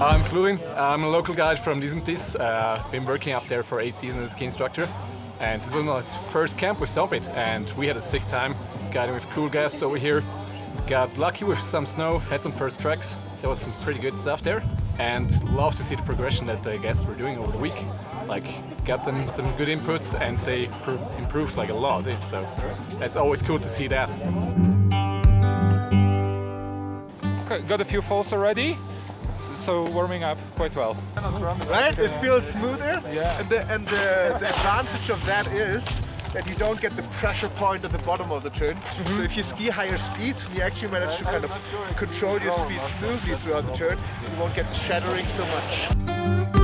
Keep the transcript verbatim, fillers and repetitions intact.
I'm Fluin. I'm a local guide from Disentis. Uh, been working up there for eight seasons as a ski instructor. And this was my first camp with Stomp It, and we had a sick time guiding with cool guests over here. Got lucky with some snow, had some first tracks. There was some pretty good stuff there. And love to see the progression that the guests were doing over the week. Like, got them some good inputs and they improved like a lot. So that's always cool to see that. Got a few falls already, so warming up quite well. Right? It feels smoother, yeah. and, the, and the, the advantage of that is that you don't get the pressure point at the bottom of the turn. Mm-hmm. So if you ski higher speed, you actually manage to kind of control your speed smoothly throughout the turn. You won't get shattering so much.